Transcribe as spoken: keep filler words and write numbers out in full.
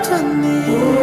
to me.